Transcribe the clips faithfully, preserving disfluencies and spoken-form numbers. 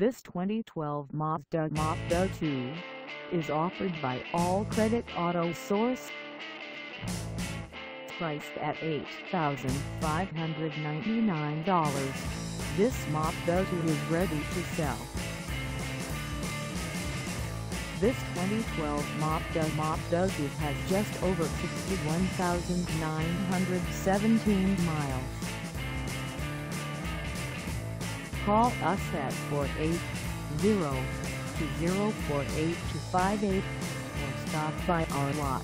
This twenty twelve Mazda two is offered by All Credit Auto Source. Priced at eight thousand five hundred ninety-nine dollars, this Mazda two is ready to sell. This twenty twelve Mazda two has just over sixty-one thousand nine hundred seventeen miles. Call us at four eight zero, two zero four eight two five eight or stop by our lot.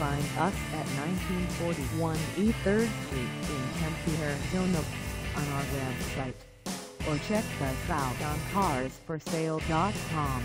Find us at nineteen forty-one E third Street in Tempe, Arizona on our website, or check us out on cars for sale dot com.